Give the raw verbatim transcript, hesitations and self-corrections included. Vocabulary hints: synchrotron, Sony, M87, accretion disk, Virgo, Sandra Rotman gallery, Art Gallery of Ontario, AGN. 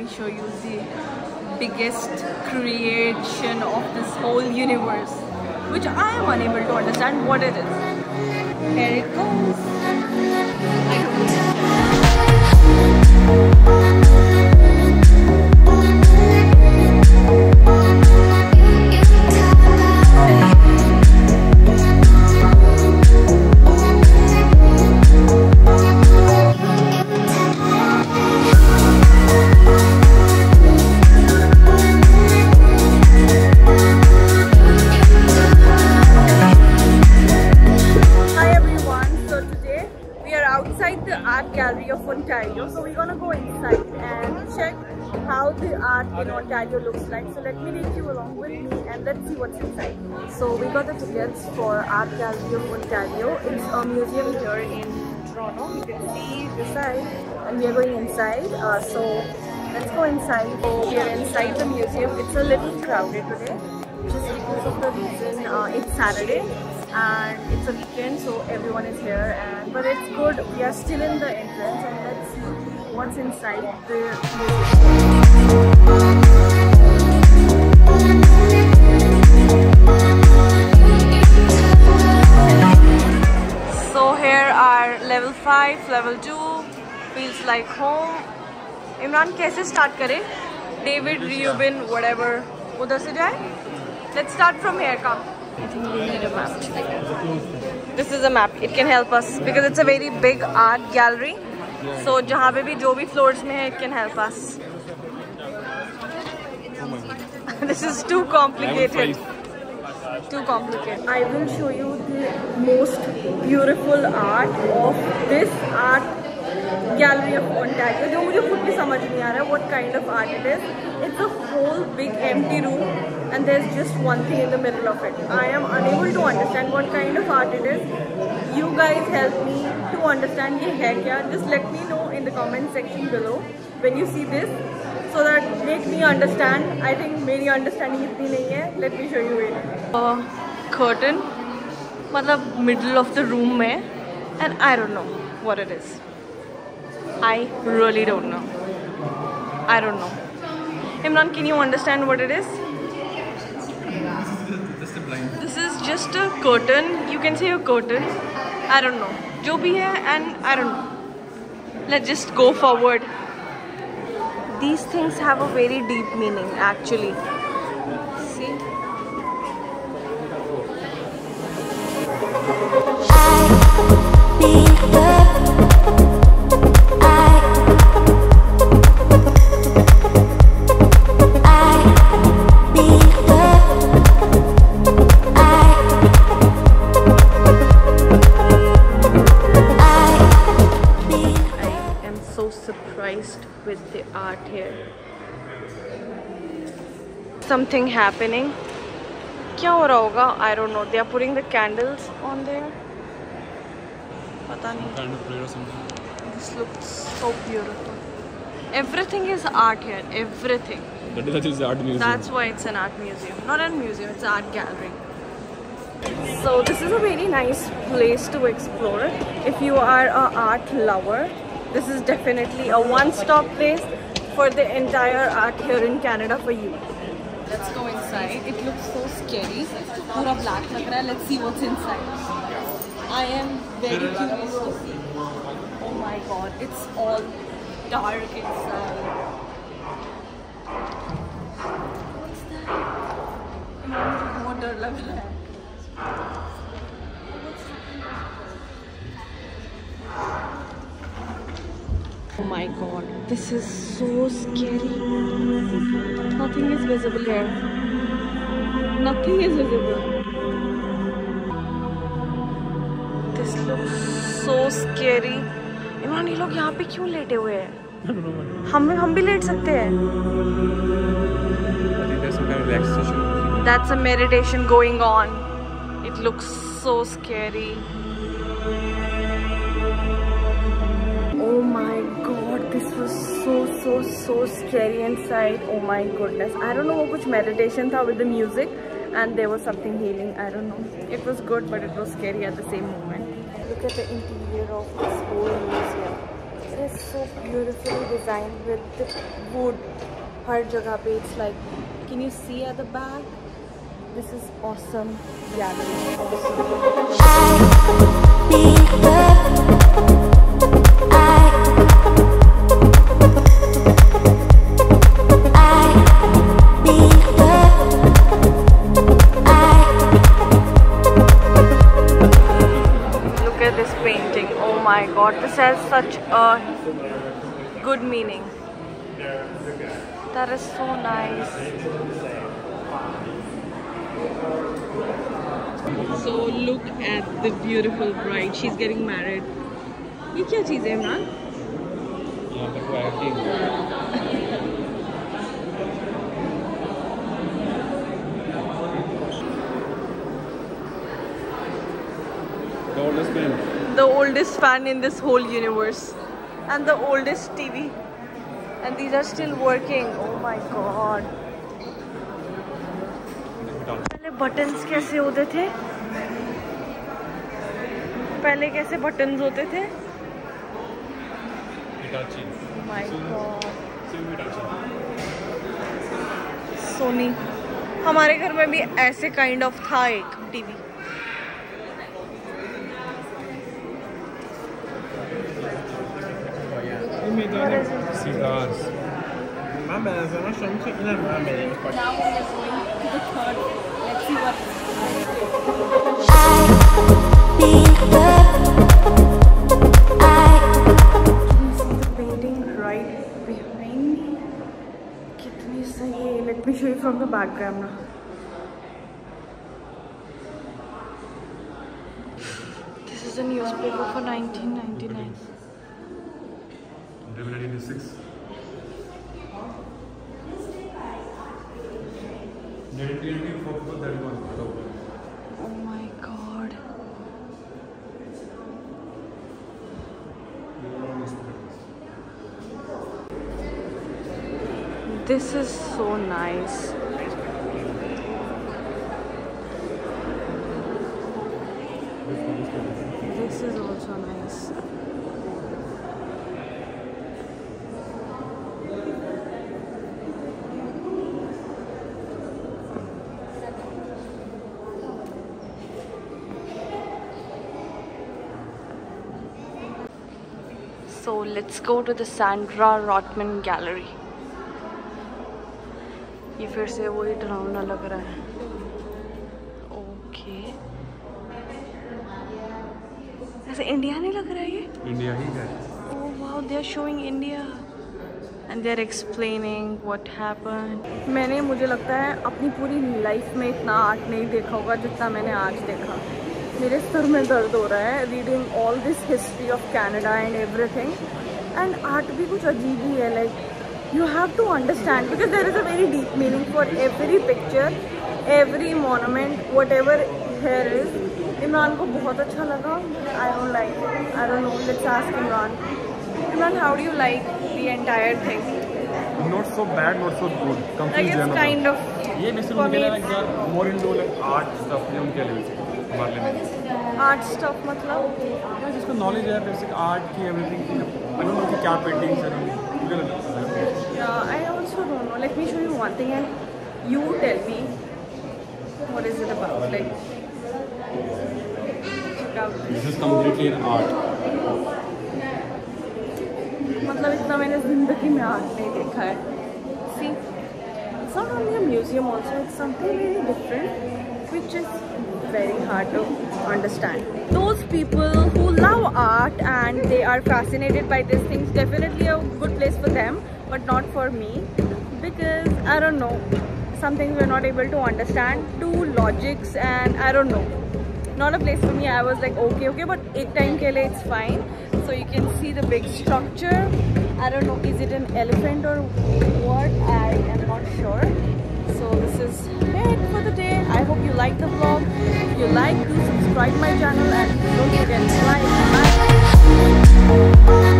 Let me show you the biggest creation of this whole universe, which I am unable to understand what it is. Here it goes. Outside the Art Gallery of Ontario, so we're gonna go inside and check how the art in Ontario looks like. So let me take you along with me and let's see what's inside. So we got the tickets for Art Gallery of Ontario. It's a museum here in Toronto. You can see the side, and we are going inside. Uh, so let's go inside. So we are inside the museum. It's a little crowded today, just because of the reason uh, it's Saturday. And it's a weekend, so everyone is here, and but it's good. We are still in the entrance, and let's see what's inside the museum. So here are level five, level two. Feels like home. Imran, kaise start kare? David, Reubin, whatever. Udhar se jaye? Let's start from here. Come. I think we need a map to like that. This is a map. It can help us because it's a very big art gallery. So, jahan pe bhi jo bhi floors mein hai, it can help us. This is too complicated. Too complicated. I will show you the most beautiful art of this art gallery of Ontario. Jo mujhe khud bhi samajh nahi aa raha what kind of art it is. It's a whole big empty room. And there's just one thing in the middle of it. I am unable to understand what kind of art it is. You guys help me to understand ye hai kya. Just let me know in the comment section below when you see this, so that make me understand. I think meri understanding itni nahi hai. Let me show you it. A curtain, matlab middle of the room mein, and I don't know what it is. I really don't know. I don't know. Imran, can you understand what it is? This is just a curtain. You can say a curtain. I don't know. Jo bhi hai, and I don't know. Let's just go forward. These things have a very deep meaning, actually. See? I be the with the art here. Something happening. Kya ho raha hoga? I don't know. They are putting the candles on there. Pata nahi. Candle play or something. This looks so beautiful. Everything is art here. Everything. That is actually art museum. That's why it's an art museum. Not a museum. It's an art gallery. So this is a very nice place to explore if you are an art lover. This is definitely a one-stop place for the entire art here in Canada for you. Let's go inside. It looks so scary. Pura black lag raha hai. Let's see what's inside. I am very curious to see. Oh my god, it's all dark inside. What's that? More dar lag raha hai. Oh my god, this is so scary. Nothing is visible here. Nothing is visible. This looks so scary. Imran, ye log yahan pe kyun lete hue hain? Hum hum bhi let sakte hain. That's some kind of relaxation. That's a meditation going on. It looks so scary. Oh my god, this was so so so scary inside. Oh my goodness, I don't know what kuch meditation tha with the music, and there was something healing. I don't know. It was good, but it was scary at the same moment. Look at the interior of this whole museum. is so beautifully designed with the wood. Har jagah pe, it's like, can you see at the back? This is awesome. Yeah, this is awesome. I be the, I my god, this has such a good meaning. That is so nice. So look at the beautiful bride. She's getting married. What is this, Imran? The oldest man. The oldest fan in this whole universe, and the oldest T V, and these are still working. Oh my god. पहले buttons कैसे होते थे? पहले कैसे buttons होते थे? Oh my god. Sony. हमारे घर में भी ऐसे kind of था एक T V. Cigars. Now we are going to the third. Let's see what. The painting right behind me. Kitni sahi. Let me show you from the back camera. This is a newspaper for nineteen ninety-nine. nineteen eighty-six. Oh my god. This is so nice. This is also nice. So let's go to the Sandra Rotman gallery. ये फिर से वही डरावना लग रहा है. Okay. ऐसे India नहीं लग रहा है ये? इंडिया ही है. Oh wow, they are showing India and they are explaining what happened. मैंने मुझे लगता है अपनी पूरी लाइफ में इतना आर्ट नहीं देखा होगा जितना मैंने आज देखा. मेरे सर में दर्द हो रहा है reading all this history of Canada and everything. And art भी कुछ अजीब ही है. Like you have to understand because there is a very deep meaning for every picture, every monument, whatever here is. Imran को बहुत अच्छा लगा. I don't like I don't know let's ask Imran. Imran, how do you like the entire thing? Not so bad, not so good, confusion kind of. ये basically more into like art stuff film के लिए. Art stuff मतलब जिसको knowledge है basic art की everything की. आई don't no कि क्या पेंटिंग्स हैं. I also don't know. Let me show you one thing and you tell me what is it about. Like this is completely an art. मतलब इतना मैंने जिंदगी में आर्ट नहीं देखा है. See it's not only a museum also, it's something very different which is very hard to understand. Those people who love art and they are fascinated by these things, definitely a good place for them, but not for me, because I don't know, some things we're not able to understand, two logics, and I don't know, not a place for me. I was like okay okay, but ek time ke liye it's fine. So you can see the big structure. I don't know, is it an elephant or what? I am not sure. So this is it for the day. I hope you like the vlog. If you like, do subscribe my channel and don't forget to like. Bye.